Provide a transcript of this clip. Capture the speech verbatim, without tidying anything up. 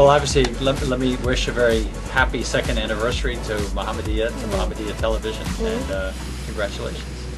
Well, obviously, let, let me wish a very happy second anniversary to Muhammadiyah, to Muhammadiyah Television, mm-hmm. and uh, congratulations.